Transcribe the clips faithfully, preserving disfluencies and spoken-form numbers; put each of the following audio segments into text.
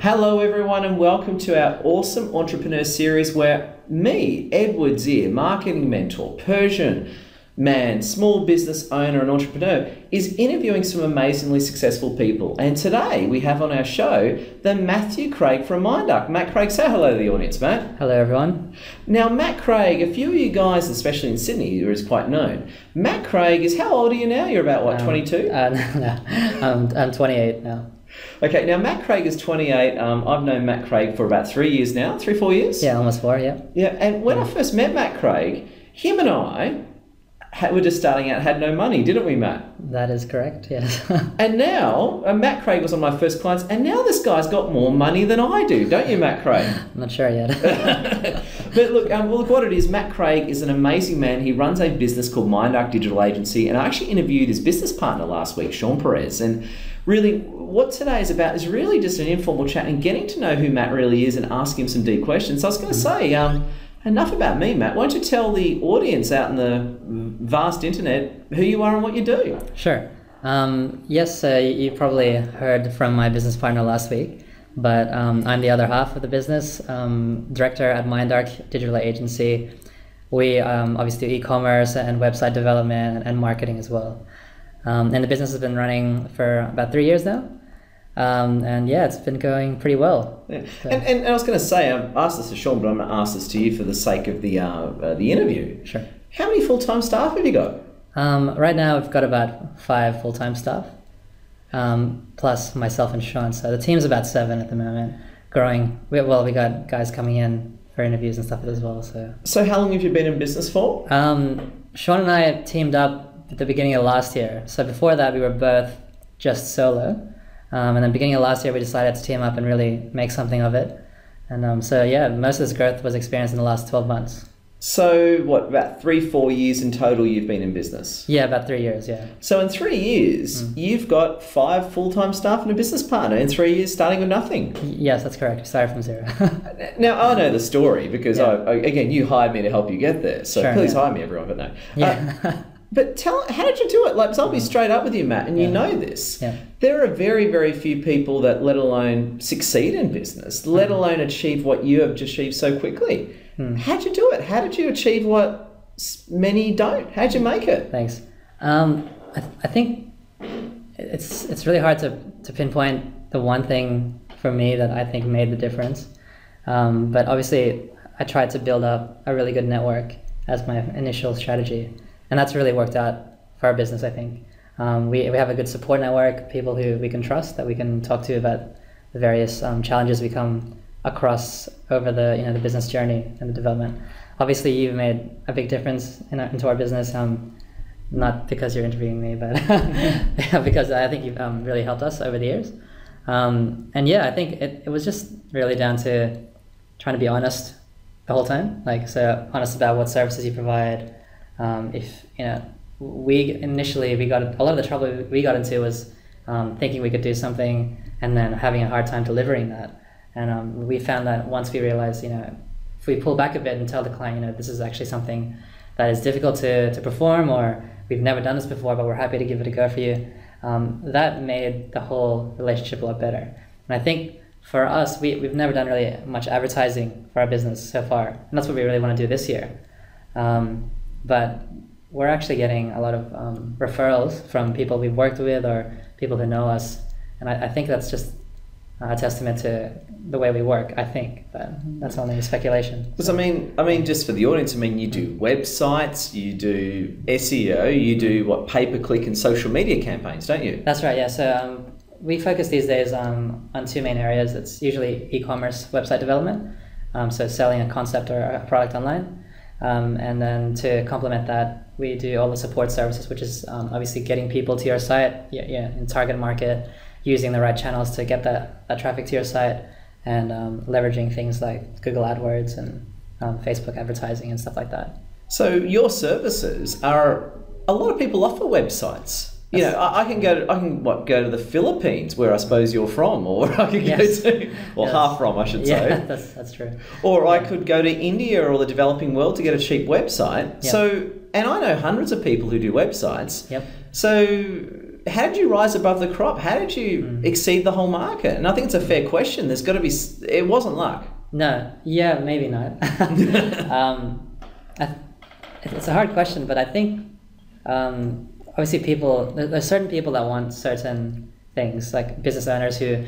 Hello everyone, and welcome to our awesome entrepreneur series where me, Edward Zia, marketing mentor, Persian man, small business owner and entrepreneur, is interviewing some amazingly successful people. And today we have on our show the Matthew Craig from MindArc. Matt Craig, say hello to the audience, Matt. Hello everyone. Now Matt Craig, a few of you guys, especially in Sydney, who is quite known. Matt Craig is, how old are you now? You're about what, twenty-two? Um, uh, no, no. I'm, I'm twenty-eight now. Okay, now Matt Craig is twenty-eight. Um, I've known Matt Craig for about three years now, three, four years? Yeah, almost four, yeah. Yeah, and when yeah. I first met Matt Craig, him and I had, were just starting out, had no money, didn't we, Matt? That is correct, yes. And now, uh, Matt Craig was one of my first clients, and now this guy's got more money than I do, don't you, Matt Craig? I'm not sure yet. But look, um, well, look what it is. Matt Craig is an amazing man. He runs a business called MindArc Digital Agency, and I actually interviewed his business partner last week, Sean Perez, and really, what today is about is really just an informal chat and getting to know who Matt really is and ask him some deep questions. So I was going to say, um, enough about me, Matt. Why don't you tell the audience out in the vast internet who you are and what you do? Sure. Um, yes, uh, you probably heard from my business partner last week, but um, I'm the other half of the business, um, director at MindArc Digital Agency. We um, obviously do e-commerce and website development and marketing as well. Um, and the business has been running for about three years now. Um, and yeah, it's been going pretty well. Yeah. So. And, and I was going to say, I've asked this to Sean, but I'm going to ask this to you for the sake of the, uh, uh, the interview. Sure. How many full-time staff have you got? Um, right now, we've got about five full-time staff, um, plus myself and Sean. So the team's about seven at the moment, growing. We, well, we got guys coming in for interviews and stuff as well. So, so how long have you been in business for? Um, Sean and I teamed up at the beginning of last year. So before that, we were both just solo. Um, and then beginning of last year, we decided to team up and really make something of it. And um, so, yeah, most of this growth was experienced in the last twelve months. So what, about three, four years in total you've been in business? Yeah, about three years, yeah. So in three years, mm. you've got five full-time staff and a business partner in three years starting with nothing. Yes, that's correct. Started from zero. Now, I know the story because, yeah. I, I, again, you hired me to help you get there. So sure, please yeah. hire me, everyone, but no. Yeah. Uh, But tell, how did you do it? Like, so I'll be straight up with you, Matt, and yeah. you know this. Yeah. There are very, very few people that let alone succeed in business, let mm. alone achieve what you have achieved so quickly. Mm. How did you do it? How did you achieve what many don't? How did you make it? Thanks. Um, I, th I think it's it's really hard to, to pinpoint the one thing for me that I think made the difference. Um, but obviously, I tried to build up a really good network as my initial strategy. And that's really worked out for our business, I think. Um, we, we have a good support network, people who we can trust, that we can talk to about the various um, challenges we come across over the, you know, the business journey and the development. Obviously, you've made a big difference in, into our business, um, not because you're interviewing me, but because I think you've um, really helped us over the years. Um, and yeah, I think it, it was just really down to trying to be honest the whole time. Like, so honest about what services you provide. Um, if you know, we initially we got a lot of the trouble we got into was um, thinking we could do something and then having a hard time delivering that. And um, we found that once we realized, you know, if we pull back a bit and tell the client, you know, this is actually something that is difficult to to perform, or we've never done this before, but we're happy to give it a go for you. Um, that made the whole relationship a lot better. And I think for us, we we've never done really much advertising for our business so far, and that's what we really want to do this year. Um, But we're actually getting a lot of um, referrals from people we've worked with or people who know us. And I, I think that's just a testament to the way we work, I think. But that's only speculation. Because, so. I mean, I mean, just for the audience, I mean, you do websites, you do S E O, you do, what, pay-per-click and social media campaigns, don't you? That's right, yeah. So um, we focus these days um, on two main areas. It's usually e-commerce website development, um, so selling a concept or a product online. Um, and then to complement that, we do all the support services, which is um, obviously getting people to your site, yeah, yeah, in target market, using the right channels to get that, that traffic to your site, and um, leveraging things like Google AdWords and um, Facebook advertising and stuff like that. So your services are, a lot of people offer websites. You know, I, I can go to, I can what, go to the Philippines, where I suppose you're from, or I could yes. go to, well, yes. half from, I should say. Yeah, that's, that's true. Or yeah. I could go to India or the developing world to get a cheap website. Yep. So, and I know hundreds of people who do websites. Yep. So how did you rise above the crop? How did you mm. exceed the whole market? And I think it's a fair question. There's got to be, it wasn't luck. No, yeah, maybe not. um, I, it's a hard question, but I think um, obviously people, there, there's certain people that want certain things, like business owners who,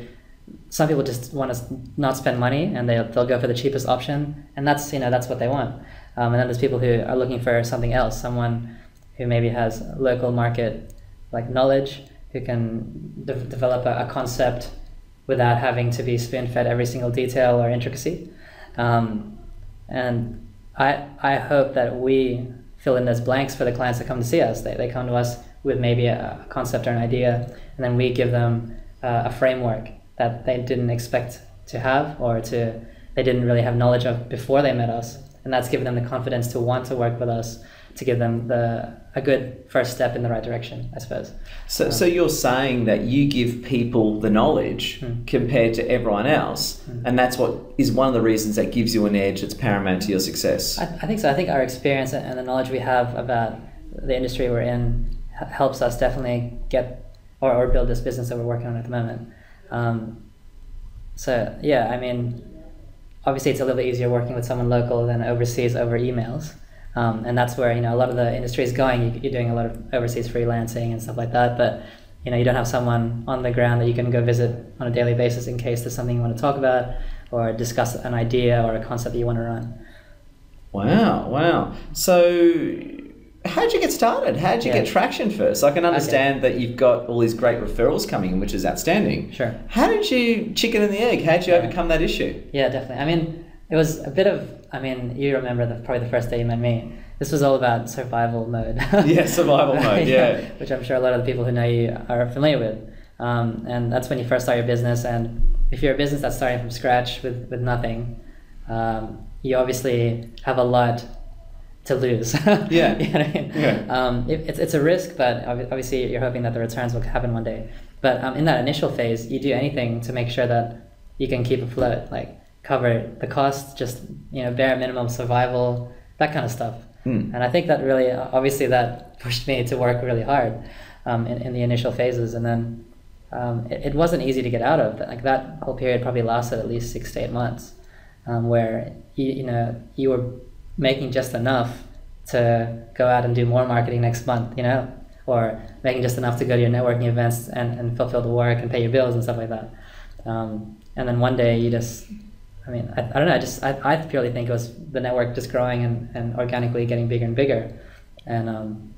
some people just want to not spend money and they'll, they'll go for the cheapest option, and that's, you know, that's what they want. Um, and then there's people who are looking for something else, someone who maybe has local market like knowledge, who can de develop a, a concept without having to be spoon-fed every single detail or intricacy. Um, and I, I hope that we fill in those blanks for the clients that come to see us. They, they come to us with maybe a concept or an idea, and then we give them uh, a framework that they didn't expect to have, or to they didn't really have knowledge of before they met us. And that's given them the confidence to want to work with us, to give them the a good first step in the right direction, I suppose. So, um, so you're saying that you give people the knowledge hmm. compared to everyone else, hmm. and that's what is one of the reasons that gives you an edge that's paramount to your success. I, I think so. I think our experience and the knowledge we have about the industry we're in helps us definitely get or, or build this business that we're working on at the moment. Um, so, yeah, I mean, obviously it's a little bit easier working with someone local than overseas over emails. Um, and that's where, you know, a lot of the industry is going. You're doing a lot of overseas freelancing and stuff like that, but, you know, you don't have someone on the ground that you can go visit on a daily basis in case there's something you want to talk about or discuss an idea or a concept that you want to run. Wow, wow. So how did you get started? How did you yeah. get traction first? I can understand okay. that you've got all these great referrals coming in, which is outstanding. Sure. How did you chicken and the egg? How did you yeah. overcome that issue? Yeah, definitely. I mean, it was a bit of, I mean, you remember the, probably the first day you met me. This was all about survival mode. yeah, survival mode, yeah. yeah. Which I'm sure a lot of the people who know you are familiar with. Um, and that's when you first start your business. And if you're a business that's starting from scratch with, with nothing, um, you obviously have a lot to lose. yeah. You know what I mean? yeah. Um, it, it's, it's a risk, but obviously you're hoping that the returns will happen one day. But um, in that initial phase, you do anything to make sure that you can keep afloat. Like, cover the costs, just, you know, bare minimum survival, that kind of stuff. Mm. And I think that really, obviously that pushed me to work really hard um, in, in the initial phases. And then um, it, it wasn't easy to get out of. Like, that whole period probably lasted at least six to eight months um, where, you, you know, you were making just enough to go out and do more marketing next month, you know, or making just enough to go to your networking events and, and fulfill the work and pay your bills and stuff like that. Um, and then one day you just, I mean, I, I don't know, I just, I, I purely think it was the network just growing and, and organically getting bigger and bigger. And um,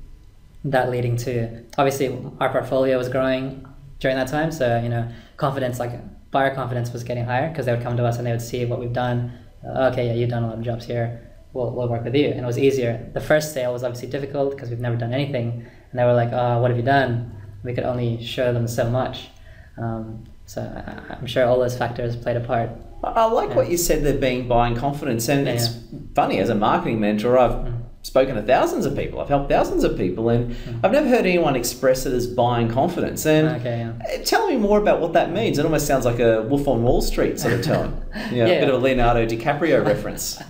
that leading to, obviously our portfolio was growing during that time. So, you know, confidence, like buyer confidence was getting higher because they would come to us and they would see what we've done. Uh, okay, yeah, you've done a lot of jobs here. We'll, we'll work with you. And it was easier. The first sale was obviously difficult because we've never done anything. And they were like, oh, what have you done? We could only show them so much. Um, so I, I'm sure all those factors played a part. I like yeah. what you said there, being buying confidence, and yeah. it's funny, as a marketing mentor, I've mm. spoken to thousands of people, I've helped thousands of people, and mm. I've never heard anyone express it as buying confidence. And okay, yeah. tell me more about what that means. It almost sounds like a Wolf on Wall Street sort of term, you know, yeah. a bit of a Leonardo DiCaprio reference.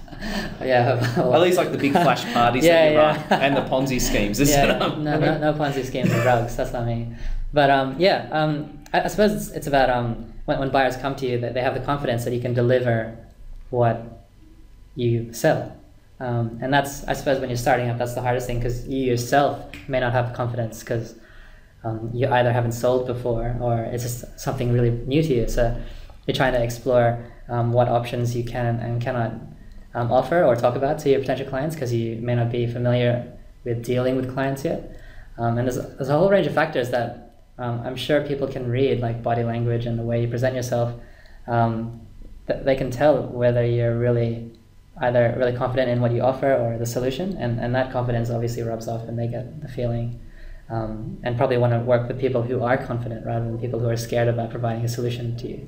yeah, well, at least like the big flash parties yeah, that you yeah. run and the Ponzi schemes. Is yeah, no, no, no Ponzi schemes or drugs. That's not me. But um, yeah, um, I, I suppose it's, it's about. Um, When, when buyers come to you, that they have the confidence that you can deliver what you sell. Um, and that's, I suppose, when you're starting up, that's the hardest thing, because you yourself may not have the confidence because um, you either haven't sold before or it's just something really new to you. So you're trying to explore um, what options you can and cannot um, offer or talk about to your potential clients, because you may not be familiar with dealing with clients yet. Um, and there's, there's a whole range of factors that Um, I'm sure people can read, like body language and the way you present yourself. Um, th they can tell whether you're really either really confident in what you offer or the solution, and, and that confidence obviously rubs off and they get the feeling um, and probably want to work with people who are confident rather than people who are scared about providing a solution to you.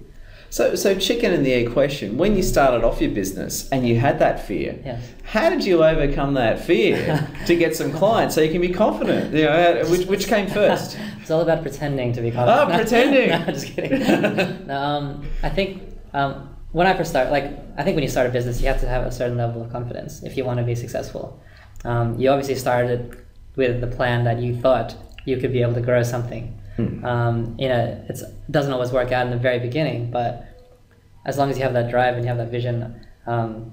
So, so chicken and the egg question, when you started off your business and you had that fear, yeah. how did you overcome that fear to get some clients so you can be confident? You know, which, which came first? It's all about pretending to be confident. Oh, no, pretending! No, just kidding. no, um, I think um, when I first started, like, I think when you start a business, you have to have a certain level of confidence if you want to be successful. Um, you obviously started with the plan that you thought you could be able to grow something. Mm. Um, you know, it's, it doesn't always work out in the very beginning, but as long as you have that drive and you have that vision, um,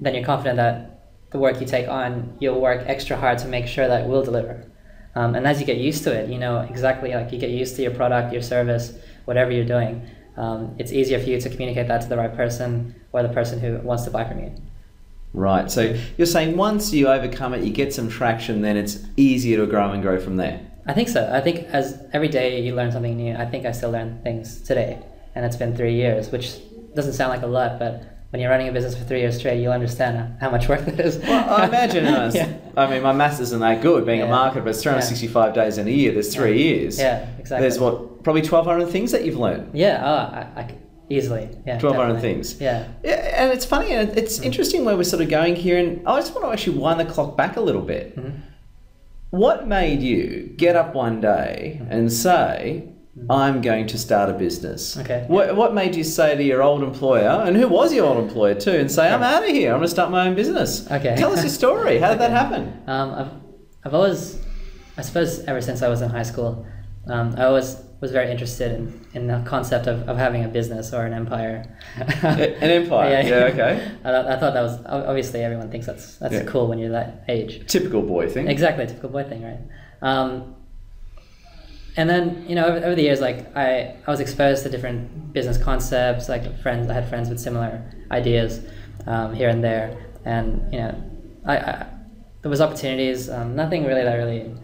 then you're confident that the work you take on, you'll work extra hard to make sure that it will deliver. Um, and as you get used to it, you know, exactly, like you get used to your product, your service, whatever you're doing, um, it's easier for you to communicate that to the right person or the person who wants to buy from you. Right, so you're saying once you overcome it, you get some traction, then it's easier to grow and grow from there. I think so. I think as every day you learn something new. I think I still learn things today, and it's been three years, which doesn't sound like a lot, but when you're running a business for three years straight, you'll understand how much work that is. Well, I imagine I was, yeah. I mean, my maths isn't that good being yeah. a marketer, but it's three hundred sixty-five yeah. days in a year. There's three yeah. years. Yeah, exactly. There's what, probably twelve hundred things that you've learned. Yeah, oh, I, I, easily. Yeah, twelve hundred things. Yeah. yeah. And it's funny, and it's mm-hmm. interesting where we're sort of going here, and I just want to actually wind the clock back a little bit. Mm-hmm. What made you get up one day mm-hmm. and say, I'm going to start a business? Okay. What, what made you say to your old employer, and who was your old employer too, and say, I'm out of here, I'm going to start my own business? Okay. Tell us your story. How did okay. that happen? Um, I've, I've always, I suppose ever since I was in high school, um, I always was very interested in, in the concept of, of having a business or an empire. An empire, yeah, yeah okay. I, I thought that was, obviously everyone thinks that's, that's yeah. cool when you're that age. Typical boy thing. Exactly, typical boy thing, right? Um, And then, you know, over, over the years, like I, I was exposed to different business concepts, like friends, I had friends with similar ideas um, here and there. And, you know, I, I, there was opportunities, um, nothing really that really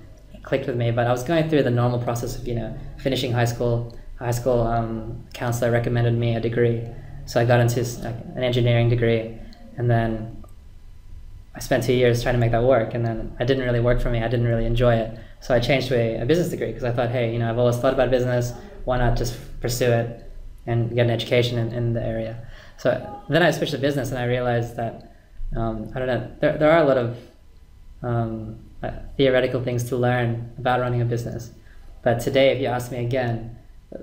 clicked with me, but I was going through the normal process of, you know, finishing high school. High school um, counselor recommended me a degree. So I got into like, an engineering degree, and then I spent two years trying to make that work, and then it didn't really work for me. I didn't really enjoy it. So I changed to a, a business degree because I thought, hey, you know, I've always thought about business. Why not just pursue it and get an education in, in the area? So then I switched to business, and I realized that, um, I don't know, there, there are a lot of um, uh, theoretical things to learn about running a business. But today, if you ask me again,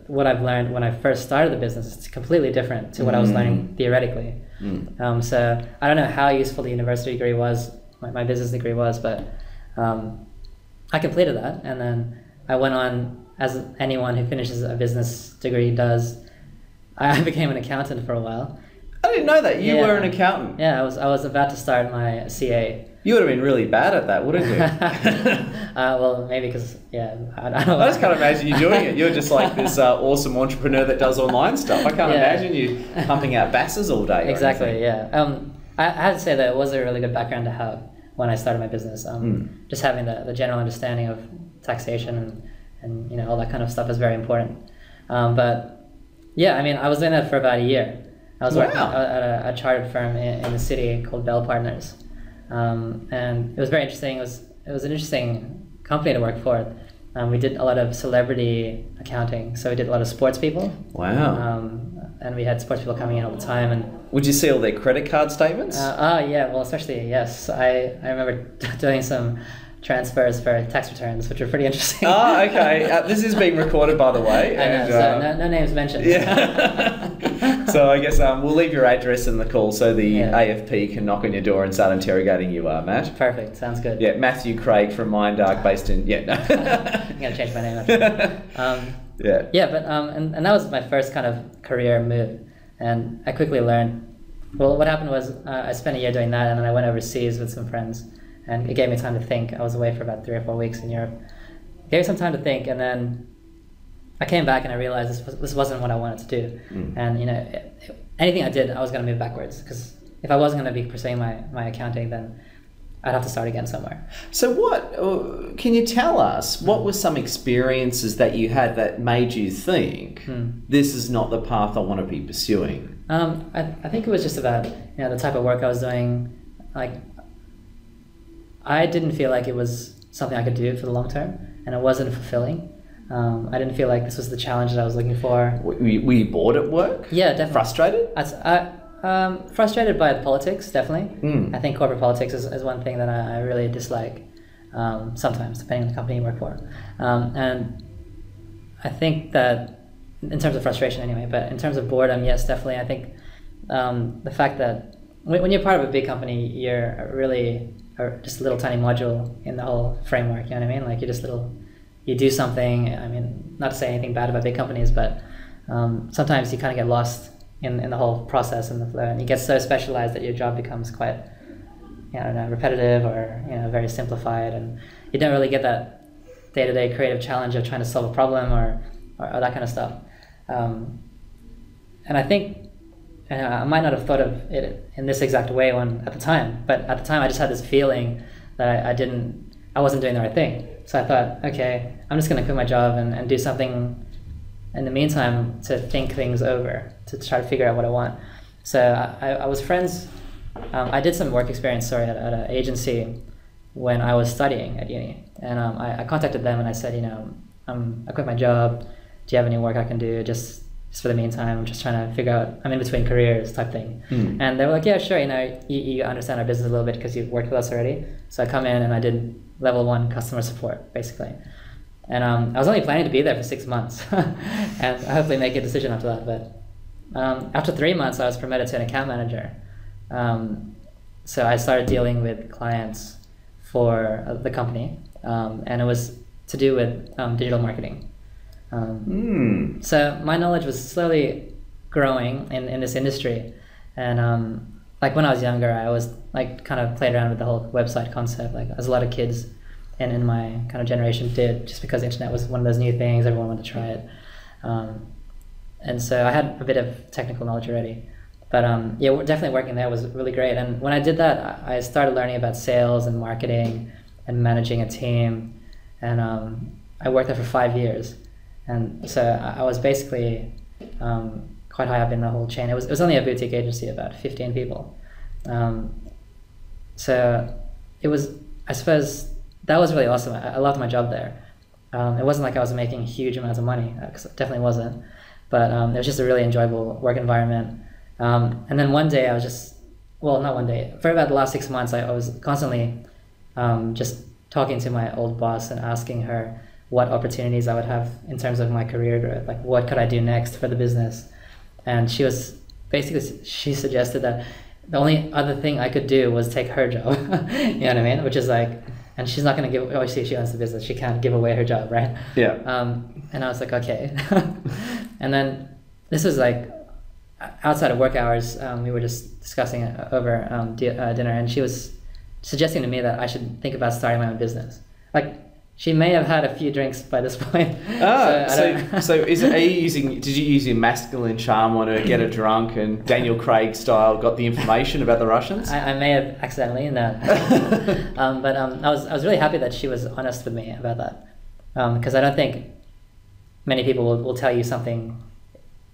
what I've learned when I first started the business is completely different to what mm. I was learning theoretically. Mm. Um, so I don't know how useful the university degree was, my, my business degree was, but um, I completed that, and then I went on, as anyone who finishes a business degree does, I became an accountant for a while. I didn't know that. You yeah. were an accountant. Yeah, I was I was about to start my C A. You would have been really bad at that, wouldn't you? uh, well, maybe because, yeah. I, don't know. I just can't imagine you doing it. You're just like this uh, awesome entrepreneur that does online stuff. I can't yeah. imagine you pumping out basses all day. Exactly, yeah. Um, I, I have to say that it was a really good background to have when I started my business. Um, mm. Just having the, the general understanding of taxation and, and you know, all that kind of stuff is very important. Um, but yeah, I mean, I was doing that for about a year. I was wow. working at a, a chartered firm in, in the city called Bell Partners. Um, and it was very interesting. It was it was an interesting company to work for. Um, we did a lot of celebrity accounting, so we did a lot of sports people. Wow. Um, and we had sports people coming in all the time. And would you see all their credit card statements? Uh, oh yeah, well especially yes. I I remember doing some transfers for tax returns, which were pretty interesting. Oh, okay. Uh, this is being recorded, by the way. I and, know, so uh, no, no names mentioned. Yeah. So I guess um, we'll leave your address in the call so the yeah. A F P can knock on your door and start interrogating you, uh, Matt. Perfect. Sounds good. Yeah, Matthew Craig from MindArc, based in... Yeah, no. I'm going to change my name after that. Um, yeah. Yeah, but, um, and, and that was my first kind of career move. And I quickly learned... Well, what happened was uh, I spent a year doing that, and then I went overseas with some friends. And it gave me time to think. I was away for about three or four weeks in Europe. It gave me some time to think, and then I came back and I realized this, was, this wasn't what I wanted to do. Mm. And you know, it, it, anything I did, I was going to move backwards, because if I wasn't going to be pursuing my, my accounting, then I'd have to start again somewhere. So what, uh, can you tell us, what were some experiences that you had that made you think, mm. this is not the path I want to be pursuing? Um, I, I think it was just about, you know, the type of work I was doing. Like, I didn't feel like it was something I could do for the long term, and it wasn't fulfilling. Um, I didn't feel like this was the challenge that I was looking for. Were you, were you bored at work? Yeah, definitely. Frustrated? I, um, frustrated by the politics, definitely. Mm. I think corporate politics is, is one thing that I, I really dislike, um, sometimes, depending on the company you work for. Um, and I think that, in terms of frustration anyway, but in terms of boredom, yes, definitely. I think um, the fact that when, when you're part of a big company, you're really... or just a little tiny module in the whole framework, you know what I mean? Like, you're just little you do something, I mean, not to say anything bad about big companies, but um, sometimes you kind of get lost in, in the whole process and the flow, and you get so specialized that your job becomes quite, you know, I don't know, repetitive or, you know, very simplified, and you don't really get that day-to-day creative challenge of trying to solve a problem or, or, or that kind of stuff. Um, and I think, you know, I might not have thought of it in this exact way when, at the time, but at the time I just had this feeling that I, I didn't, I wasn't doing the right thing. So I thought, okay, I'm just going to quit my job and, and do something in the meantime to think things over, to try to figure out what I want. So I, I was friends, um, I did some work experience, sorry, at, at an agency when I was studying at uni. And um, I, I contacted them and I said, you know, um, I quit my job, do you have any work I can do just, just for the meantime? I'm just trying to figure out, I'm in between careers type thing. Mm. And they were like, yeah, sure, you know, you, you understand our business a little bit because you've worked with us already. So I come in and I did level one customer support, basically. And um, I was only planning to be there for six months and hopefully make a decision after that. But um, after three months, I was promoted to an account manager. Um, so I started dealing with clients for the company, um, and it was to do with um, digital marketing. Um, mm. So my knowledge was slowly growing in, in this industry. And um, like when I was younger, I was like kind of played around with the whole website concept, like as a lot of kids and in my kind of generation did, just because the internet was one of those new things, everyone wanted to try it. Um, and so I had a bit of technical knowledge already. But um, yeah, definitely working there was really great. And when I did that, I started learning about sales and marketing and managing a team. And um, I worked there for five years. And so I was basically um, quite high up in the whole chain. It was, it was only a boutique agency, about fifteen people. Um, so it was, I suppose, that was really awesome. I, I loved my job there. Um, it wasn't like I was making huge amounts of money, because it definitely wasn't. But um, it was just a really enjoyable work environment. Um, and then one day I was just, well, not one day, for about the last six months, I, I was constantly um, just talking to my old boss and asking her what opportunities I would have in terms of my career growth, like what could I do next for the business? And she was, basically, she suggested that the only other thing I could do was take her job, you know what I mean? Which is like, and she's not going to give, obviously she owns the business, she can't give away her job, right? Yeah. Um, and I was like, okay. And then this was like, outside of work hours, um, we were just discussing it over um, di uh, dinner, and she was suggesting to me that I should think about starting my own business. Like, she may have had a few drinks by this point. Ah, so so, so is, are you using? Did you use your masculine charm on her, get her drunk, and Daniel Craig style got the information about the Russians? I, I may have accidentally, no. um, but um, I was I was really happy that she was honest with me about that, because um, I don't think many people will, will tell you something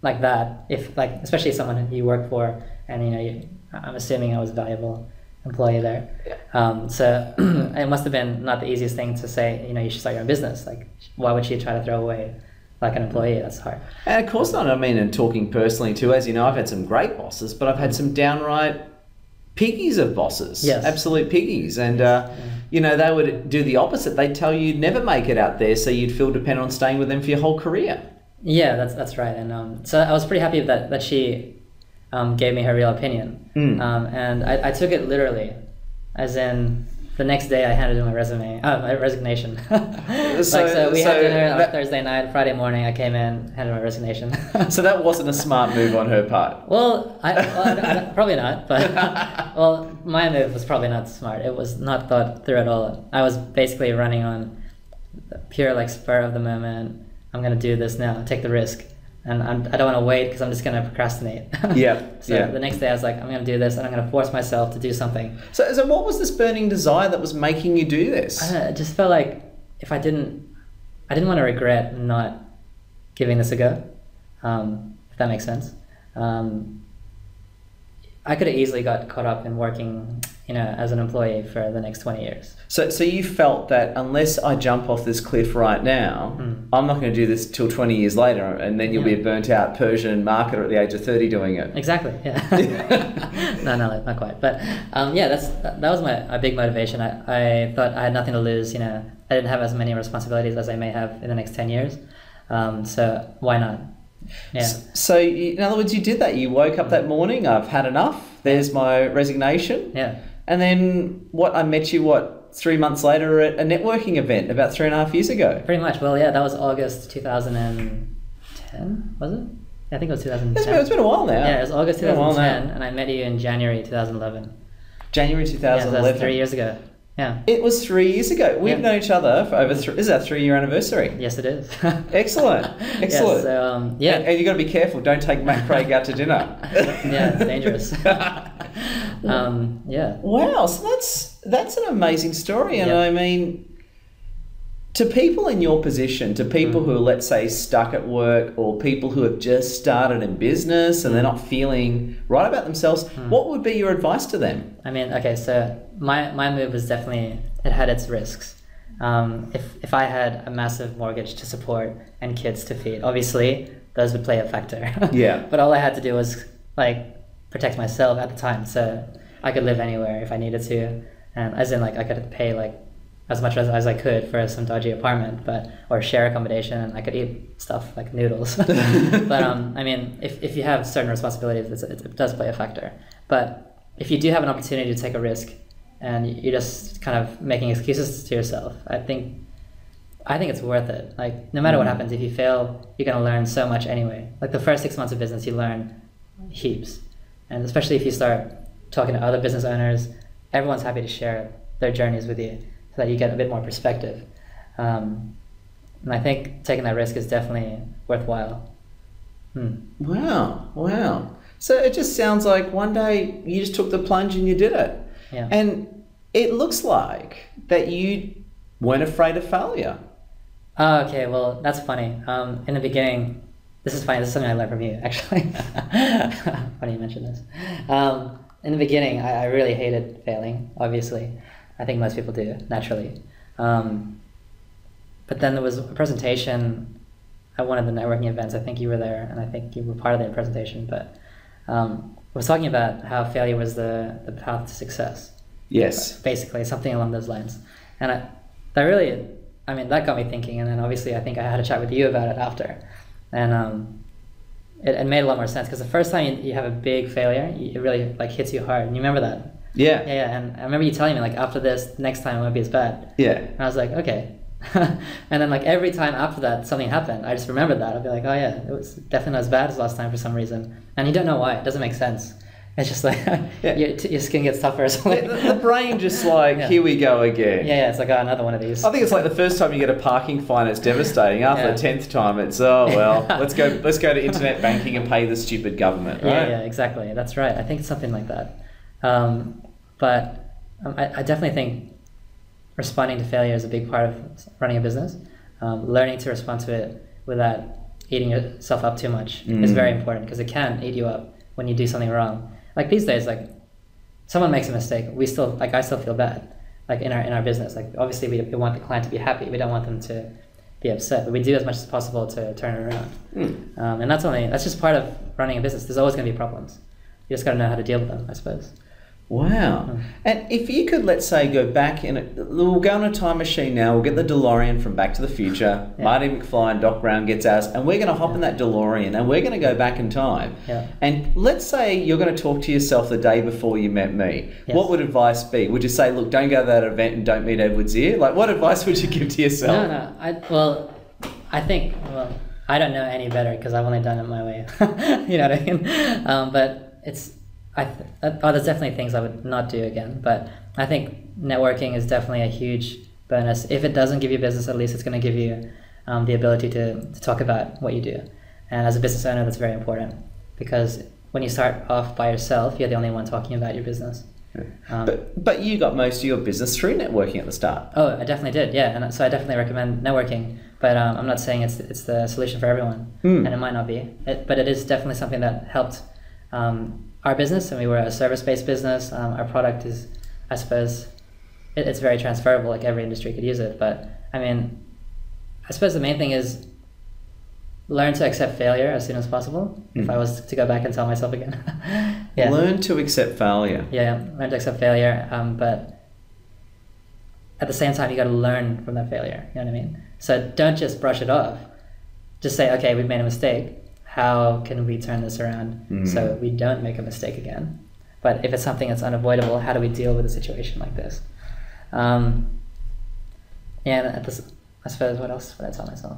like that, if like especially someone you work for, and you know, you, I'm assuming I was a valuable employee there. Yeah. Um, so it must have been not the easiest thing to say, you know, you should start your own business. Like, why would she try to throw away like an employee? That's hard. And of course not. I mean, and talking personally too, as you know, I've had some great bosses, but I've had some downright piggies of bosses. Yes. Absolute piggies. And, yes. uh, yeah. you know, they would do the opposite. They'd tell you you'd never make it out there, so you'd feel dependent on staying with them for your whole career. Yeah, that's that's right. And um, so I was pretty happy that, that she um, gave me her real opinion. Mm. Um, and I, I took it literally, as in the next day I handed in my resume, uh, my resignation. so, like, so we so had dinner that, on Thursday night, Friday morning I came in, handed my resignation. So that wasn't a smart move on her part? Well, I, well I, I, probably not. But well, my move was probably not smart. It was not thought through at all. I was basically running on pure like spur of the moment. I'm going to do this now, take the risk. And I'm, I don't want to wait because I'm just going to procrastinate. Yeah. So yeah. The next day I was like, I'm going to do this and I'm going to force myself to do something. So, so what was this burning desire that was making you do this? I don't know, it just felt like if I didn't, I didn't want to regret not giving this a go, um, if that makes sense. Um, I could have easily got caught up in working, you know, as an employee for the next twenty years. So, so you felt that unless I jump off this cliff right now, mm. I'm not going to do this till twenty years later, and then you'll yeah. be a burnt-out Persian marketer at the age of thirty doing it. Exactly. Yeah. no, no, not quite. But um, yeah, that's that, that was my, my big motivation. I, I thought I had nothing to lose. You know, I didn't have as many responsibilities as I may have in the next ten years. Um, so why not? Yeah. So, you, in other words, you did that. You woke up that morning. I've had enough. There's my resignation. Yeah. And then what? I met you what what, three months later at a networking event about three and a half years ago. Pretty much. Well, yeah, that was August two thousand ten, was it? I think it was two thousand ten. It's been, it's been a while now. Yeah, it was August two thousand ten, and I met you in January two thousand eleven. January two thousand eleven. Yeah, so that's three years ago. Yeah. It was three years ago. We've yeah. known each other for over. Th- is our three-year anniversary? Yes, it is. Excellent, excellent. Yeah. So, um, yeah. And, and you've got to be careful. Don't take Matt Craig out to dinner. Yeah, it's dangerous. um, yeah. Wow. So that's that's an amazing story, and yeah. I mean, to people in your position, to people mm. who are, let's say, stuck at work, or people who have just started in business and mm. they're not feeling right about themselves, mm. what would be your advice to them? I mean, okay, so my, my move was definitely, it had its risks. Um, if, if I had a massive mortgage to support and kids to feed, obviously those would play a factor. Yeah. But all I had to do was like protect myself at the time. So I could live anywhere if I needed to. And as in like, I could pay like as much as, as I could for some dodgy apartment, but or share accommodation. I could eat stuff like noodles. But um, I mean, if, if you have certain responsibilities, it's, it, it does play a factor. But if you do have an opportunity to take a risk and you're just kind of making excuses to yourself, I think I think it's worth it. Like, no matter what happens, if you fail, you're gonna learn so much anyway. Like the first six months of business, you learn heaps. And especially if you start talking to other business owners, everyone's happy to share their journeys with you, so that you get a bit more perspective. Um, and I think taking that risk is definitely worthwhile. Hmm. Wow, wow. So it just sounds like one day you just took the plunge and you did it. Yeah. And it looks like that you weren't afraid of failure. Oh, okay, well, that's funny. Um, in the beginning, this is funny, this is something I learned from you, actually. Funny you mentioned this. Um, in the beginning, I, I really hated failing, obviously. I think most people do, naturally. Um, but then there was a presentation at one of the networking events. I think you were there, and I think you were part of that presentation. But um, I was talking about how failure was the, the path to success. Yes. Basically, something along those lines. And I, that really, I mean, that got me thinking. And then obviously, I think I had a chat with you about it after. And um, it, it made a lot more sense, because the first time you, you have a big failure, it really like hits you hard. And you remember that. Yeah. yeah, yeah, and I remember you telling me like, after this, next time it won't be as bad. Yeah. And I was like, okay. And then like every time after that, something happened. I just remembered that. I'd be like, oh yeah, it was definitely not as bad as last time for some reason. And you don't know why. It doesn't make sense. It's just like yeah. your, your skin gets tougher or something. The, the brain just like, yeah. here we go again. Yeah, yeah, it's like, oh, another one of these. I think it's like the first time you get a parking fine, it's devastating. After yeah. the tenth time, it's oh well, let's go, let's go to internet banking and pay the stupid government. Right? Yeah, yeah, exactly. That's right. I think it's something like that. Um, but um, I, I definitely think responding to failure is a big part of running a business. Um, learning to respond to it without eating yourself up too much mm. is very important, because it can eat you up when you do something wrong. Like these days, like someone makes a mistake, we still like I still feel bad. Like in our in our business, like obviously we, we want the client to be happy. We don't want them to be upset, but we do as much as possible to turn it around. Mm. Um, and that's only that's just part of running a business. There's always going to be problems. You just got to know how to deal with them, I suppose. Wow. And if you could, let's say, go back in, a, we'll go on a time machine now, we'll get the DeLorean from Back to the Future, yeah. Marty McFly and Doc Brown gets us, and we're going to hop yeah. in that DeLorean and we're going to go back in time. Yeah. And let's say you're going to talk to yourself the day before you met me. Yes. What would advice be? Would you say, look, don't go to that event and don't meet Edward Zia? Like, what advice would you give to yourself? No, no, I, well, I think, well, I don't know any better because I've only done it my way. You know what I mean? Um, but it's... I th- oh, there's definitely things I would not do again, but I think networking is definitely a huge bonus. If it doesn't give you business, at least it's going to give you um, the ability to, to talk about what you do. And as a business owner, that's very important, because when you start off by yourself, you're the only one talking about your business. Um, but, but you got most of your business through networking at the start. Oh, I definitely did, yeah. And so I definitely recommend networking, but um, I'm not saying it's, it's the solution for everyone, mm. and it might not be, it, but it is definitely something that helped um, our business, and we were a service-based business. Um, our product is, I suppose, it, it's very transferable, like every industry could use it. But I mean, I suppose the main thing is learn to accept failure as soon as possible. Mm. If I was to go back and tell myself again. yeah. Learn to accept failure. Yeah, learn to accept failure. Um, but at the same time, you got to learn from that failure, you know what I mean? So don't just brush it off. Just say, okay, we've made a mistake. How can we turn this around mm. so we don't make a mistake again? But if it's something that's unavoidable, how do we deal with a situation like this? Um, and this, I suppose, what else would I tell myself?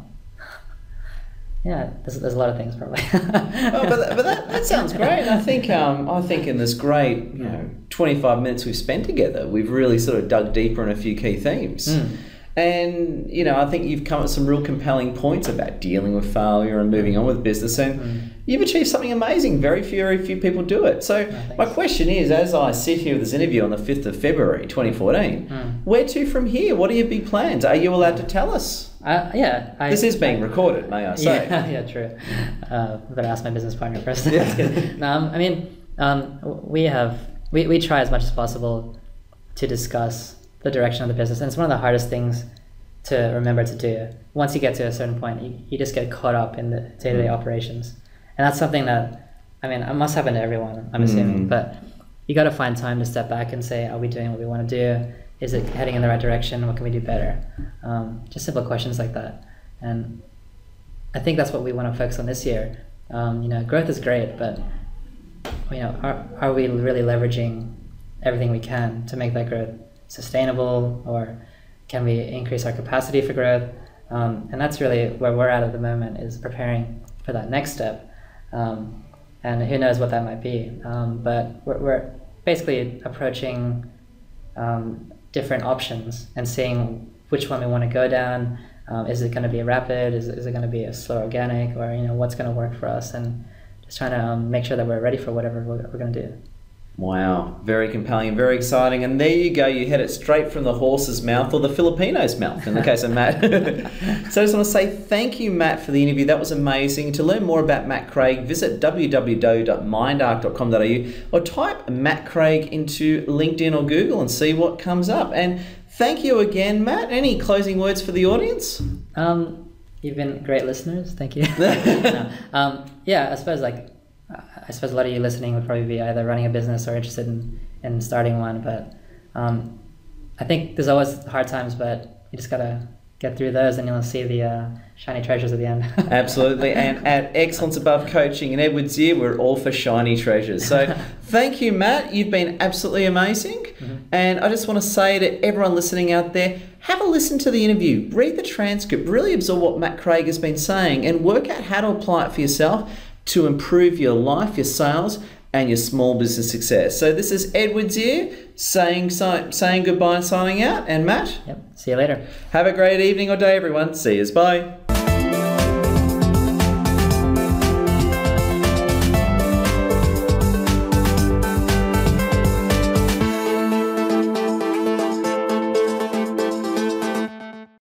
Yeah, there's, there's a lot of things probably. oh, but but that, that sounds great. I think um, I think in this great, you know, twenty-five minutes we've spent together, we've really sort of dug deeper in a few key themes. Mm. And, you know, I think you've come at some real compelling points about dealing with failure and moving on with business. And mm. you've achieved something amazing. Very few, very few people do it. So no, my question is, as I sit here with this interview on the fifth of February twenty fourteen, mm. where to from here? What are your big plans? Are you allowed to tell us? Uh, yeah. I, this is being I, recorded, may I say. Yeah, yeah true. Uh, better ask my business partner first. Yeah. um, I mean, um, we have, we, we try as much as possible to discuss the direction of the business, and it's one of the hardest things to remember to do. Once you get to a certain point, you, you just get caught up in the day-to-day mm. operations, and that's something that, I mean, it must happen to everyone, I'm assuming, mm. but you got to find time to step back and say, are we doing what we want to do? Is it heading in the right direction? What can we do better? Um, just simple questions like that, and I think that's what we want to focus on this year. Um, you know, growth is great, but you know, are, are we really leveraging everything we can to make that growth sustainable, or can we increase our capacity for growth? Um, and that's really where we're at at the moment, is preparing for that next step. Um, and who knows what that might be. Um, but we're, we're basically approaching um, different options and seeing which one we want to go down. Um, is it going to be rapid? Is, is it going to be a slow organic? Or, you know, what's going to work for us? And just trying to um, make sure that we're ready for whatever we're, we're going to do. Wow, very compelling, very exciting. And there you go, you had it straight from the horse's mouth, or the Filipino's mouth, in the case of Matt. So I just want to say thank you, Matt, for the interview. That was amazing. To learn more about Matt Craig, visit w w w dot mind arc dot com dot a u or type Matt Craig into LinkedIn or Google and see what comes up. And thank you again, Matt. Any closing words for the audience? Um, you've been great listeners. Thank you. no, um, yeah, I suppose like... I suppose a lot of you listening would probably be either running a business or interested in, in starting one, but um, I think there's always hard times, but you just gotta get through those and you'll see the uh, shiny treasures at the end. Absolutely, and at Excellence Above Coaching and Edward Zia, we're all for shiny treasures. So thank you, Matt. You've been absolutely amazing. Mm-hmm. And I just want to say to everyone listening out there, have a listen to the interview, read the transcript, really absorb what Matt Craig has been saying and work out how to apply it for yourself to improve your life, your sales, and your small business success. So this is Edward Zia saying, saying goodbye and signing out, and Matt. Yep, see you later. Have a great evening or day, everyone. See yous, bye.